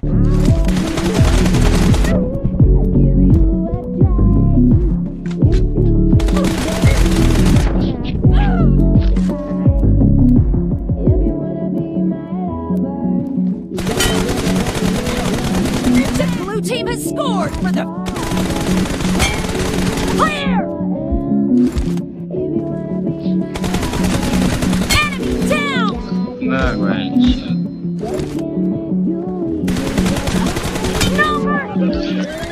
No mercy!